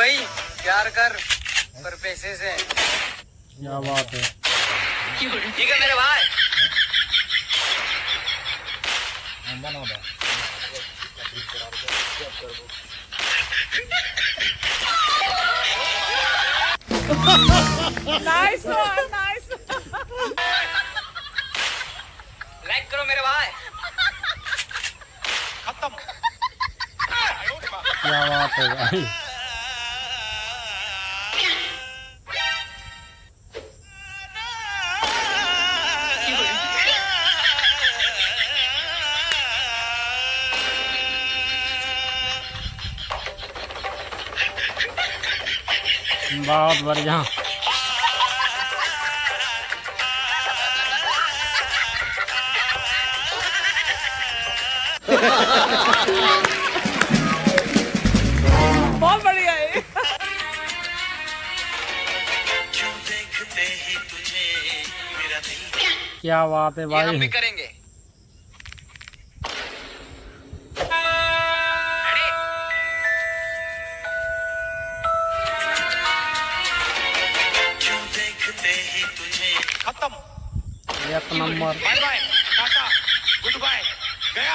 भाई प्यार कर पर पैसे से। क्या बात है, ठीक है मेरे भाई। नाइस नाइस, लाइक करो मेरे भाई। खत्म। क्या बात है भाई, बहुत बढ़िया। बहुत बढ़िया है। क्यों देखते ही तुझे मेरा दिल। क्या बात है भाई, हम भी करेंगे। एक number. Bye bye, Tata, good bye, गया।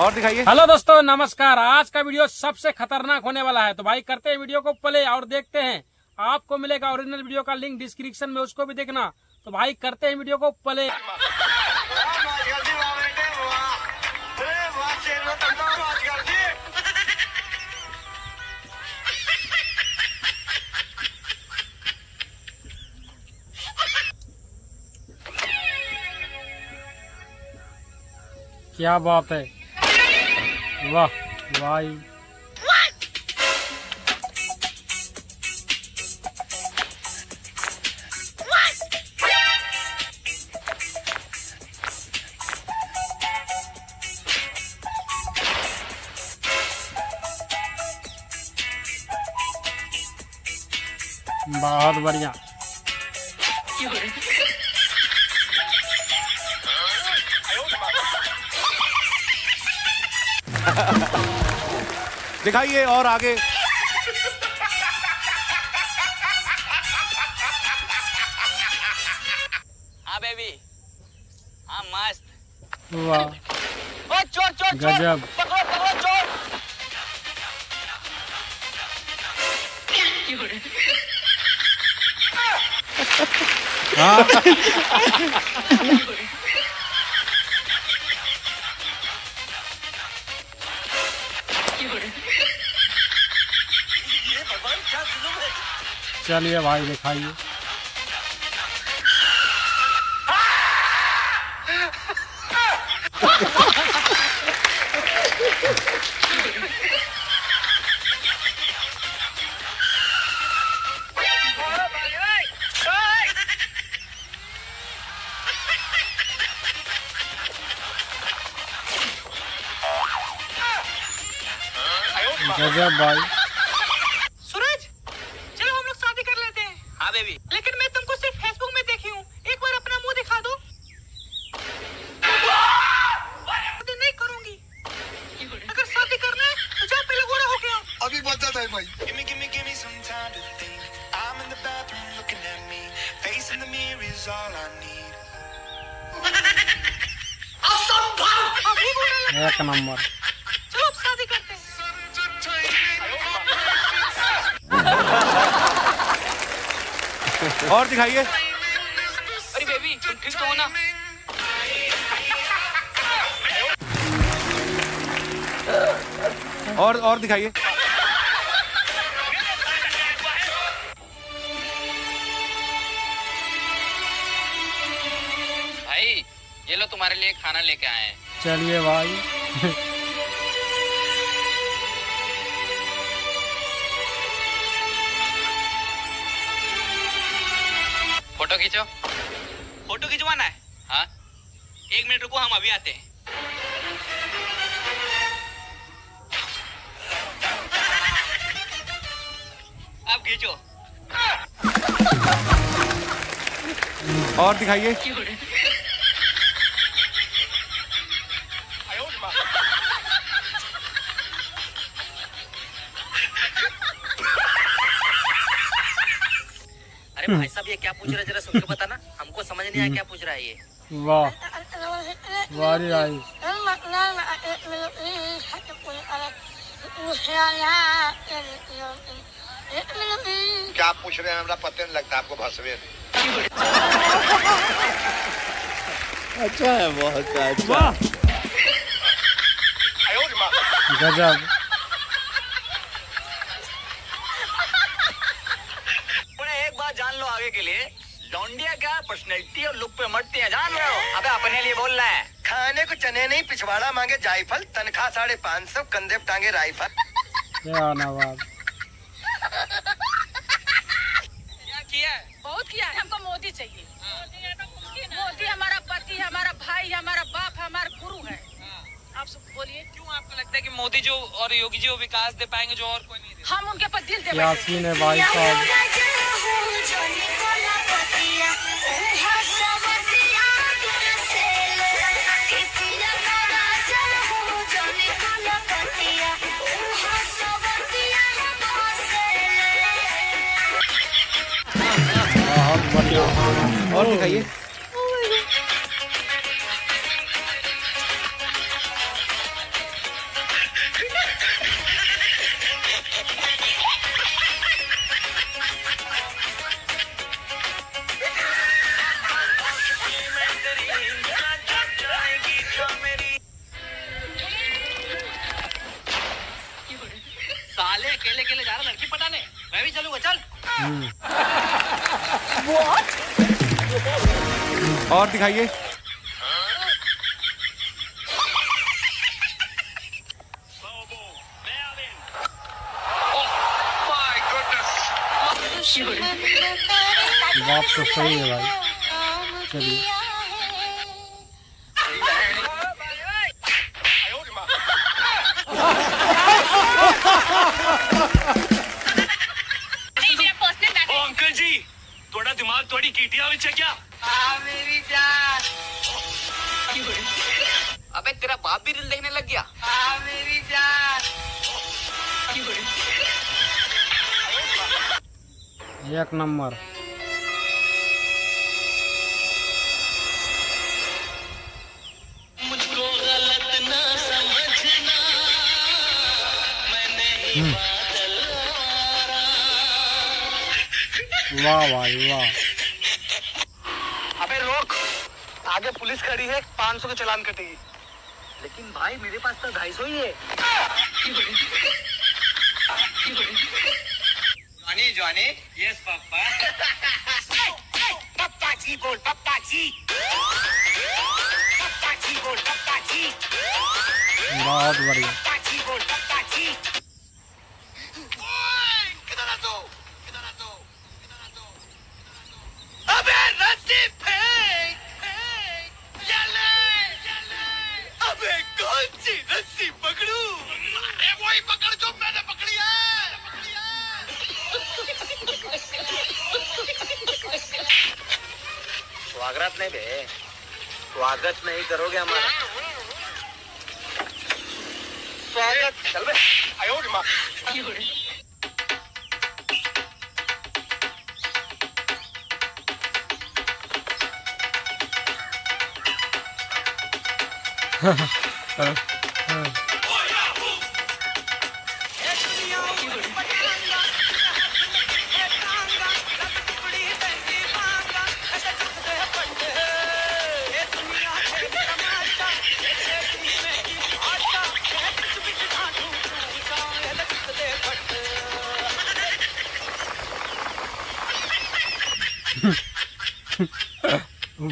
और दिखाइए। हेलो दोस्तों, नमस्कार। आज का वीडियो सबसे खतरनाक होने वाला है, तो भाई करते हैं वीडियो को प्ले और देखते हैं। आपको मिलेगा ओरिजिनल वीडियो का लिंक डिस्क्रिप्शन में, उसको भी देखना। तो भाई करते हैं वीडियो को प्ले। क्या बात है, वाह भाई। बहुत बढ़िया। दिखाइए और आगे। हाँ बेबी, हाँ मस्त। वाह, चोर चोर गजब। पकड़ो पकड़ो चोर। हाँ। चलिए भाई दिखाइए। गजब भाई। लेकिन मैं तुमको सिर्फ फेसबुक में देखी हूँ, एक बार अपना मुंह दिखा दो। नहीं करूँगी। अगर शादी करना है तो जाओ, पहले गोरा हो गया। अभी बता दे भाई। Give me some time to think. I'm in the bathroom looking at me. Face in the mirror is all I need. एक नंबर। चलो शादी करते हैं। और दिखाइए। अरे बेबी तुम ठीक तो हो ना? और दिखाइए। भाई ये लो तुम्हारे लिए खाना लेके आए हैं। चलिए भाई। फोटो खींचो। फोटो खिंचवाना है? हाँ, 1 मिनट रुको, हम अभी आते हैं। अब खींचो। और दिखाइए। अरे भाई साहब ये क्या पूछ रहा है जरा सुन के बताना, हमको समझ नहीं आया क्या पूछ रहा है ये। वाह क्या पूछ रहे हैं हमारा पता नहीं लगता आपको भाषा। अच्छा है बहुत अच्छा। गजब। एक बात जान लो आगे के लिए, लौंडिया का पर्सनैलिटी और लुक पे मरती है जान लो। अबे अपने लिए बोल रहा है। खाने को चने नहीं पिछवाड़ा मांगे जायफल, तनख्वाह 550 कंधे टांगे राइफल। क्या नवाब बहुत किया है। हमको मोदी चाहिए। मोदी हमारा पति, हमारा भाई, हमारा बाप, हमारा गुरु है। आप सब बोलिए क्यों आपको लगता है कि मोदी जो और योगी जी वो विकास दे पाएंगे जो और कोई नहीं दे। हम उनके पर दिल दे यास्मीन है भाई साहब। और दिखाइए। साले केले केले जा रहा लड़की पटाने, मैं भी चलूंगा चल। और दिखाइए। बात तो सही है भाई। चलिए अंकल जी थोड़ा दिमाग थोड़ी कीटिया में क्या। मेरी जान। अबे तेरा बाप भी रील देखने लग गया। मेरी जान। एक नंबर। मुझको गलत ना समझना, मैं नहीं बादल वारा। वाह भाई वाह। आगे पुलिस खड़ी है, 500 का चलान कटेगी। लेकिन भाई मेरे पास तो 250 ही है। जानी जानी। Yes papa. पापा जी बोल, पापा जी। पापा जी बोल, पापा जी। बहुत बढ़िया। पापा जी बोल, पापा जी। किधर आ दो, किधर आ दो, किधर आ दो, किधर आ दो। अबे रस्सी फेंक। अबे कौन सी रस्सी पकड़ू? अरे वही पकड़ जो मैंने पकड़ी है। स्वागत नहीं बे, स्वागत नहीं करोगे हमारा। स्वागत चल बे। आयो माँ।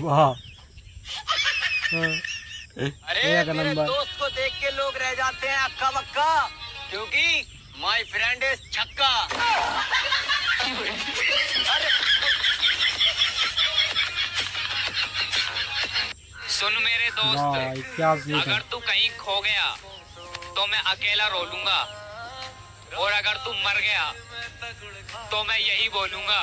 वाह। अरे मेरे दोस्त को देख के लोग रह जाते हैं अक्का बक्का, क्योंकि माय फ्रेंड इज छक्का। सुन मेरे दोस्त, अगर तू कहीं खो गया तो मैं अकेला रो लूंगा, और अगर तू मर गया तो मैं यही बोलूंगा।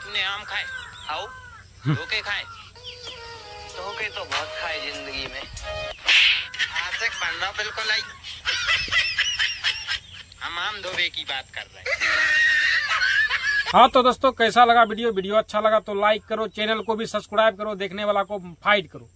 तूने आम खाए? खाओ धोखे खाए, धोखे तो बहुत खाए जिंदगी में। आशिक बन रहा बिल्कुल आई। हम आम धोबे की बात कर रहे हैं। हाँ तो दोस्तों कैसा लगा वीडियो? वीडियो अच्छा लगा तो लाइक करो, चैनल को भी सब्सक्राइब करो, देखने वाला को फाइट करो।